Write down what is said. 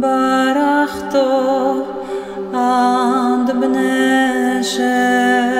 barachto ad bnei